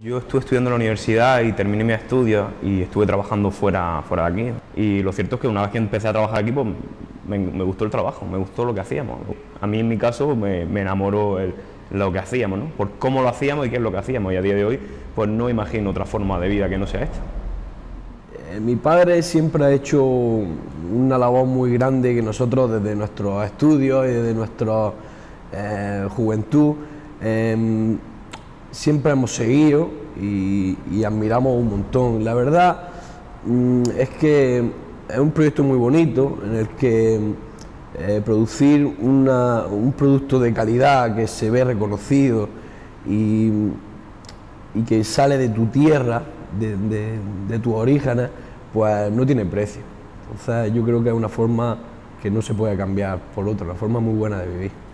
Yo estuve estudiando en la universidad y terminé mis estudios y estuve trabajando fuera de aquí. Y lo cierto es que una vez que empecé a trabajar aquí, pues me gustó el trabajo, me gustó lo que hacíamos. A mí, en mi caso, me enamoró lo que hacíamos, ¿no? Por cómo lo hacíamos y qué es lo que hacíamos. Y a día de hoy, pues no imagino otra forma de vida que no sea esta. Mi padre siempre ha hecho una labor muy grande que nosotros, desde nuestros estudios y desde nuestra juventud, siempre hemos seguido y admiramos un montón. La verdad es que es un proyecto muy bonito en el que producir un producto de calidad que se ve reconocido y que sale de tu tierra, de tus orígenes, pues no tiene precio. O sea, yo creo que es una forma que no se puede cambiar por otra, una forma muy buena de vivir.